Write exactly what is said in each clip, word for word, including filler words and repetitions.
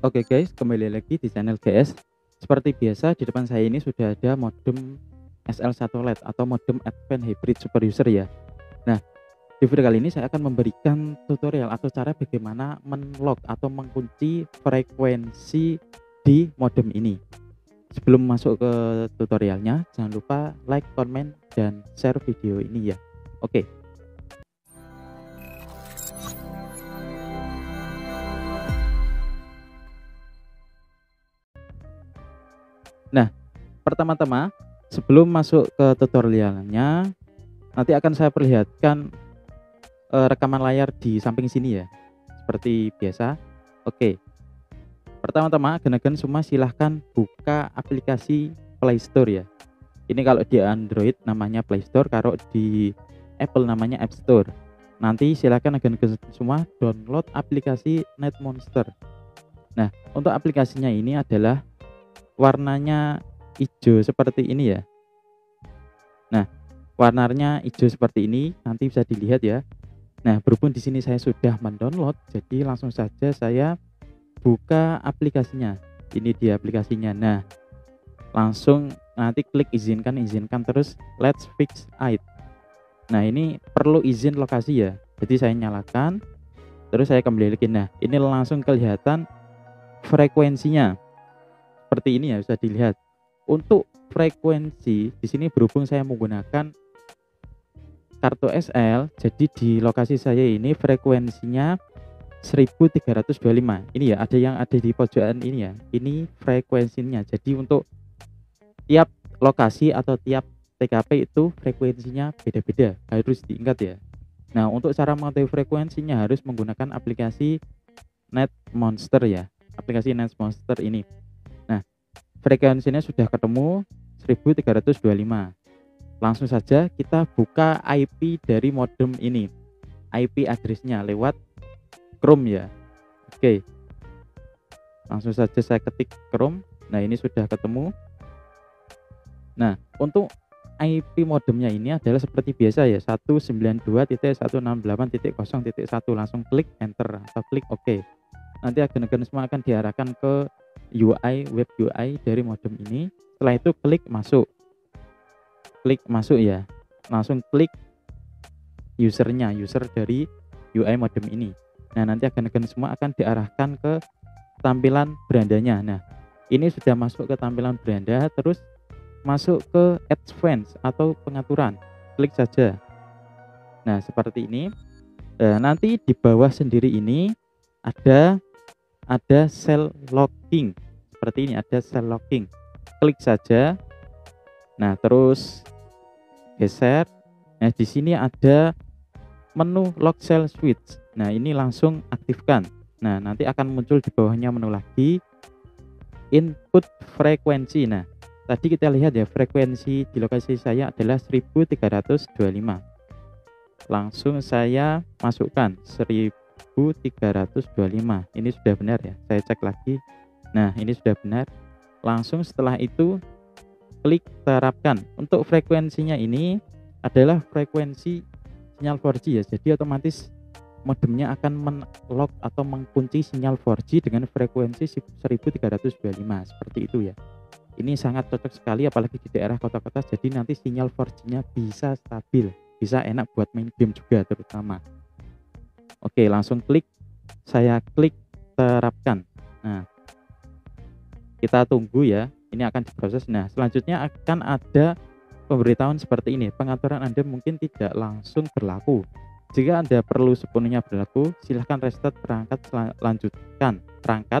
Oke guys, kembali lagi di channel G S. Seperti biasa, di depan saya ini sudah ada modem S L satu Lite atau modem Advan Hybrid Super User ya. Nah, di video kali ini saya akan memberikan tutorial atau cara bagaimana men-lock atau mengunci frekuensi di modem ini. Sebelum masuk ke tutorialnya, jangan lupa like, comment, dan share video ini ya. Oke. Nah, pertama-tama sebelum masuk ke tutorialnya, nanti akan saya perlihatkan e, rekaman layar di samping sini ya, seperti biasa. Oke, pertama-tama agen-agen semua silahkan buka aplikasi PlayStore ya. Ini kalau di Android namanya PlayStore, kalau di Apple namanya App Store. Nanti silahkan agen-agen semua download aplikasi NetMonster. Nah, untuk aplikasinya ini adalah warnanya hijau seperti ini ya. Nah, warnanya hijau seperti ini, nanti bisa dilihat ya. Nah, berhubung di sini saya sudah mendownload, jadi langsung saja saya buka aplikasinya. Ini dia aplikasinya. Nah, langsung nanti klik izinkan, izinkan terus let's fix it. Nah, ini perlu izin lokasi ya. Jadi saya nyalakan, terus saya kembali lagi. Nah, ini langsung kelihatan frekuensinya. Seperti ini ya, bisa dilihat. Untuk frekuensi di sini berhubung saya menggunakan kartu S L, jadi di lokasi saya ini frekuensinya seribu tiga ratus dua puluh lima. Ini ya, ada yang ada di pojokan ini ya. Ini frekuensinya. Jadi untuk tiap lokasi atau tiap T K P itu frekuensinya beda-beda. Harus diingat ya. Nah, untuk cara mengetahui frekuensinya harus menggunakan aplikasi NetMonster ya. Aplikasi NetMonster ini. Frekuensinya sudah ketemu seribu tiga ratus dua puluh lima. Langsung saja kita buka I P dari modem ini, I P address-nya lewat Chrome ya. Oke, langsung saja saya ketik Chrome. Nah, ini sudah ketemu. Nah, untuk I P modemnya ini adalah seperti biasa ya, seratus sembilan puluh dua titik seratus enam puluh delapan titik nol titik satu. Langsung klik enter atau klik OK. Nanti agen-agen semua akan diarahkan ke U I, web U I dari modem ini. Setelah itu klik masuk, klik masuk ya. Langsung klik usernya, user dari U I modem ini. Nah, nanti agen-agen semua akan diarahkan ke tampilan berandanya. Nah, ini sudah masuk ke tampilan beranda, terus masuk ke advance atau pengaturan. Klik saja. Nah, seperti ini. Nah, nanti di bawah sendiri ini ada ada cell locking seperti ini, ada cell locking. Klik saja. Nah, terus geser. Nah, di sini ada menu lock cell switch. Nah, ini langsung aktifkan. Nah, nanti akan muncul di bawahnya menu lagi input frekuensi. Nah, tadi kita lihat ya, frekuensi di lokasi saya adalah seribu tiga ratus dua puluh lima. Langsung saya masukkan seribu tiga ratus dua puluh lima. Ini sudah benar ya, saya cek lagi. Nah, ini sudah benar. Langsung setelah itu klik terapkan. Untuk frekuensinya ini adalah frekuensi sinyal empat G ya, jadi otomatis modemnya akan men-lock atau mengkunci sinyal empat G dengan frekuensi seribu tiga ratus dua puluh lima seperti itu ya. Ini sangat cocok sekali apalagi di daerah kota-kota, jadi nanti sinyal empat G-nya bisa stabil, bisa enak buat main game juga terutama. Oke, langsung klik, saya klik terapkan. Nah, kita tunggu ya, ini akan diproses. Nah, selanjutnya akan ada pemberitahuan seperti ini, pengaturan Anda mungkin tidak langsung berlaku. Jika Anda perlu sepenuhnya berlaku, silahkan restart perangkat, lanjutkan perangkat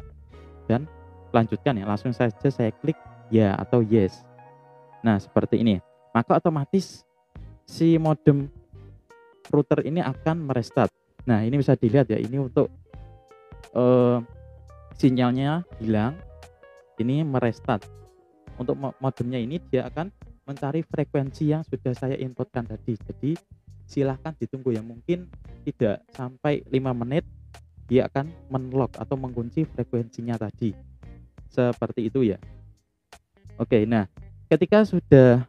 dan lanjutkan ya. Langsung saja saya klik ya atau yes. Nah, seperti ini, maka otomatis si modem router ini akan merestart. Nah, ini bisa dilihat ya, ini untuk uh, sinyalnya hilang, ini merestart. Untuk modemnya ini dia akan mencari frekuensi yang sudah saya inputkan tadi. Jadi silahkan ditunggu ya, mungkin tidak sampai lima menit dia akan men-lock atau mengunci frekuensinya tadi. Seperti itu ya. Oke, nah ketika sudah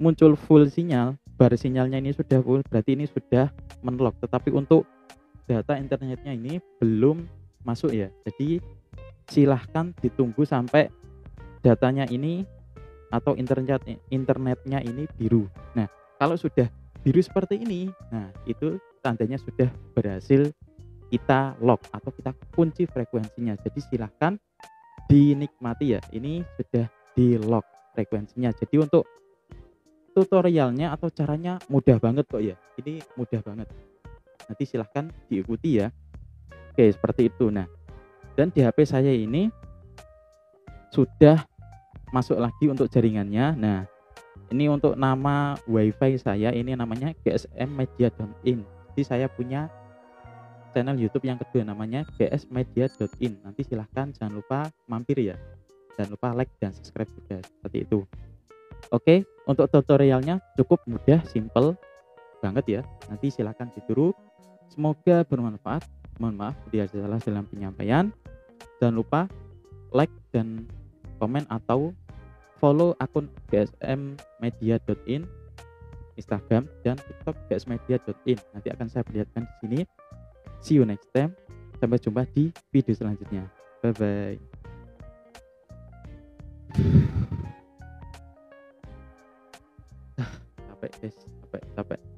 muncul full sinyal, bar sinyalnya ini sudah full, berarti ini sudah men-lock. Tetapi untuk data internetnya ini belum masuk ya, jadi silahkan ditunggu sampai datanya ini atau internet internetnya ini biru. Nah, kalau sudah biru seperti ini, nah itu tandanya sudah berhasil kita lock atau kita kunci frekuensinya. Jadi silahkan dinikmati ya, ini sudah di lock frekuensinya. Jadi untuk tutorialnya atau caranya mudah banget kok ya, ini mudah banget, nanti silahkan diikuti ya. Oke, seperti itu. Nah, dan di H P saya ini sudah masuk lagi untuk jaringannya. Nah, ini untuk nama WiFi saya, ini namanya G S M media dot in. Jadi saya punya channel YouTube yang kedua namanya G S media dot in. Nanti silahkan jangan lupa mampir ya. Jangan lupa like dan subscribe juga, seperti itu. Oke, untuk tutorialnya cukup mudah, simple banget ya. Nanti silahkan ditiru. Semoga bermanfaat. Mohon maaf jika ada salah dalam penyampaian. Jangan lupa like dan komen atau follow akun G S M media dot in, Instagram dan TikTok G S media dot in. Nanti akan saya perlihatkan di sini. See you next time. Sampai jumpa di video selanjutnya. Bye bye. Capek guys, capek, capek.